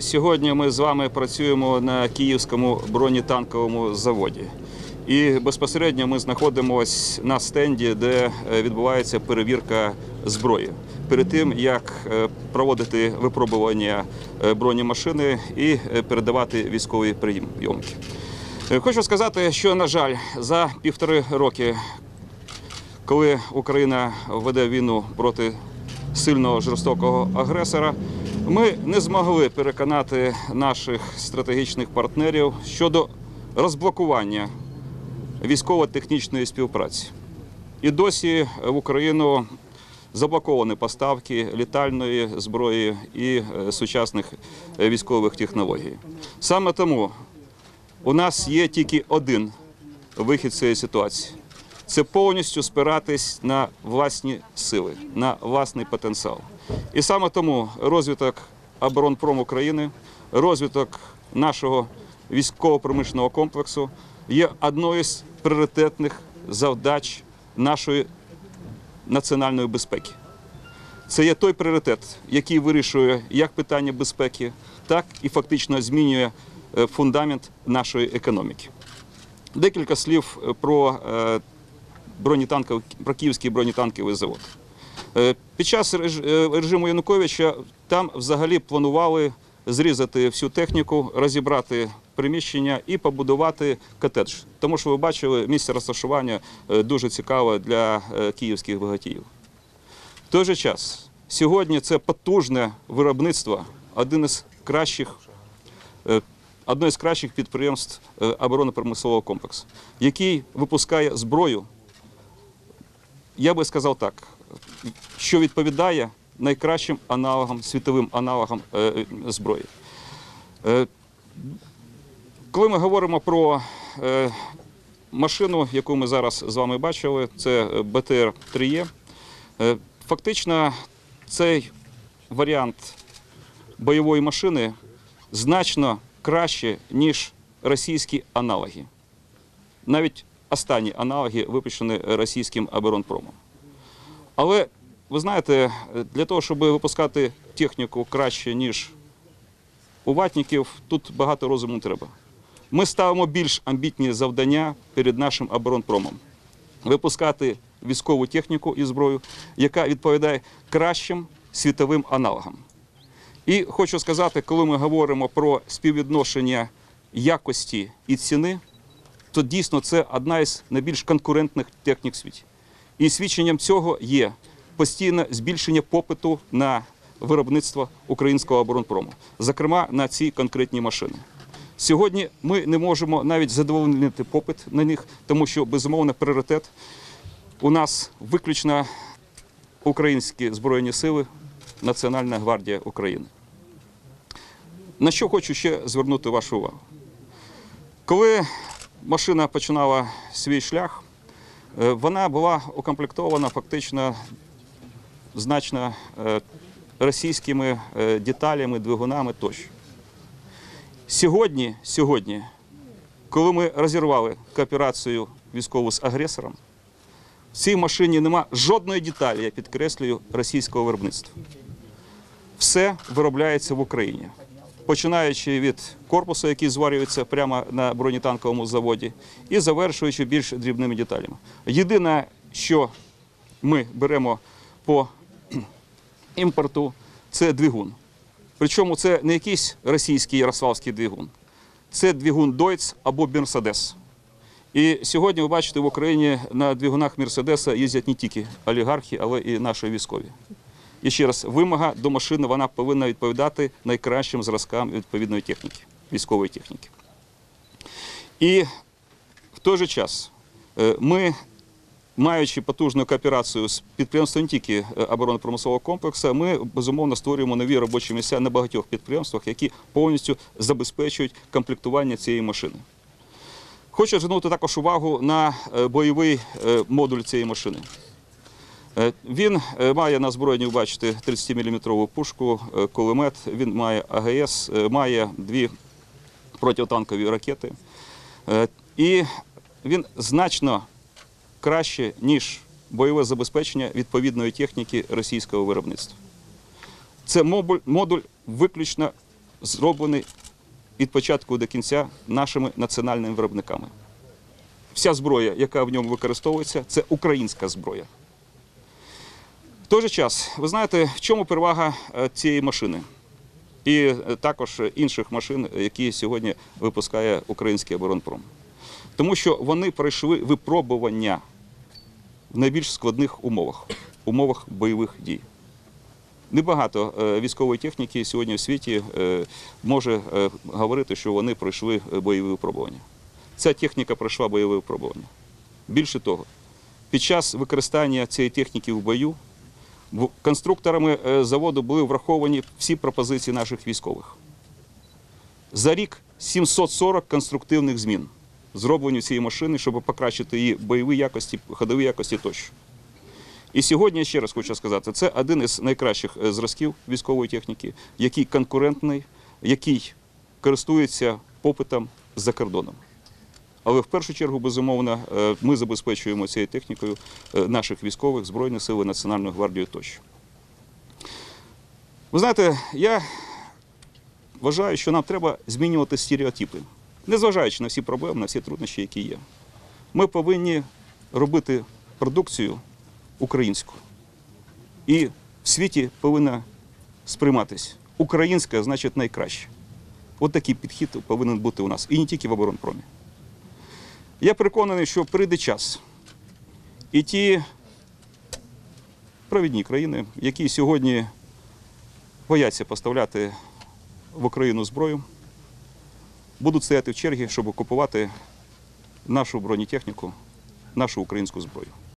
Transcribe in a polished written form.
Сьогодні ми з вами працюємо на Київському бронетанковому заводі. І безпосередньо ми знаходимося на стенді, де відбувається перевірка зброї. Перед тим, як проводити випробування бронемашини і передавати військові прийомки. Хочу сказати, що, на жаль, за 1,5 роки, коли Україна веде війну проти сильного жорстокого агресора, ми не змогли переконати наших стратегічних партнерів щодо розблокування військово-технічної співпраці. І досі в Україну заблоковані поставки літальної зброї і сучасних військових технологій. Саме тому у нас є тільки один вихід з цієї ситуації – це повністю спиратись на власні сили, на власний потенціал. І саме тому розвиток оборонпром України, розвиток нашого військово-промислового комплексу є однією з пріоритетних завдач нашої національної безпеки. Це є той пріоритет, який вирішує як питання безпеки, так і фактично змінює фундамент нашої економіки. Декілька слів про Київський бронетанковий завод. Під час режиму Януковича там взагалі планували зрізати всю техніку, розібрати приміщення і побудувати котедж. Тому що ви бачили, місце розташування дуже цікаве для київських багатіїв. В той же час, сьогодні це потужне виробництво, одне з кращих підприємств оборонно-промислового комплексу, який випускає зброю, я би сказав так, що відповідає найкращим аналогам, світовим аналогам зброї. Коли ми говоримо про машину, яку ми зараз з вами бачили, це БТР-3Е, фактично цей варіант бойової машини значно краще, ніж російські аналоги. Навіть останні аналоги випущені російським оборонпромом. Але, ви знаєте, для того, щоб випускати техніку краще, ніж у ватників, тут багато розуму не треба. Ми ставимо більш амбітні завдання перед нашим оборонпромом. Випускати військову техніку і зброю, яка відповідає кращим світовим аналогам. І хочу сказати, коли ми говоримо про співвідношення якості і ціни, то дійсно це одна із найбільш конкурентних технік світу. І свідченням цього є постійне збільшення попиту на виробництво українського оборонпрому, зокрема на ці конкретні машини. Сьогодні ми не можемо навіть задовольнити попит на них, тому що, безумовно, пріоритет у нас виключно українські збройні сили, Національна гвардія України. На що хочу ще звернути вашу увагу. Коли машина починала свій шлях, вона була укомплектована фактично значно російськими деталями, двигунами тощо. Сьогодні, коли ми розірвали кооперацію військову з агресором, в цій машині нема жодної деталі, я підкреслюю, російського виробництва. Все виробляється в Україні, починаючи від корпусу, який зварюється прямо на бронетанковому заводі, і завершуючи більш дрібними деталями. Єдине, що ми беремо по імпорту, це двигун. Причому це не якийсь російський ярославський двигун, це двигун Дойц або Мерседес. І сьогодні, ви бачите, в Україні на двигунах Мерседеса їздять не тільки олігархи, але і наші військові. І ще раз, вимога до машини, вона повинна відповідати найкращим зразкам відповідної техніки, військової техніки. І в той же час ми, маючи потужну кооперацію з підприємством не тільки оборонно-промислового комплексу, ми, безумовно, створюємо нові робочі місця на багатьох підприємствах, які повністю забезпечують комплектування цієї машини. Хочу звернути також увагу на бойовий модуль цієї машини. Він має на збройні, ви бачите, 30-мм пушку, кулемет, він має АГС, має 2 протитанкові ракети. І він значно краще, ніж бойове забезпечення відповідної техніки російського виробництва. Це модуль виключно зроблений від початку до кінця нашими національними виробниками. Вся зброя, яка в ньому використовується, це українська зброя. В той же час, ви знаєте, в чому перевага цієї машини і також інших машин, які сьогодні випускає український оборонпром? Тому що вони пройшли випробування в найбільш складних умовах, умовах бойових дій. Небагато військової техніки сьогодні в світі може говорити, що вони пройшли бойові випробування. Ця техніка пройшла бойові випробування. Більше того, під час використання цієї техніки в бою конструкторами заводу були враховані всі пропозиції наших військових. За рік 740 конструктивних змін зроблені цієї машини, щоб покращити її бойові якості, ходові якості тощо. І сьогодні, ще раз хочу сказати, це один із найкращих зразків військової техніки, який конкурентний, який користується попитом за кордоном. Але в першу чергу, безумовно, ми забезпечуємо цією технікою наших військових, Збройних сил, Національну гвардію тощо. Ви знаєте, я вважаю, що нам треба змінювати стереотипи, незважаючи на всі проблеми, на всі труднощі, які є. Ми повинні робити продукцію українську. І в світі повинна сприйматися українська, значить, найкраще. От такий підхід повинен бути у нас, і не тільки в оборонпромі. Я переконаний, що прийде час, і ті провідні країни, які сьогодні бояться поставляти в Україну зброю, будуть стояти в черзі, щоб купувати нашу бронетехніку, нашу українську зброю.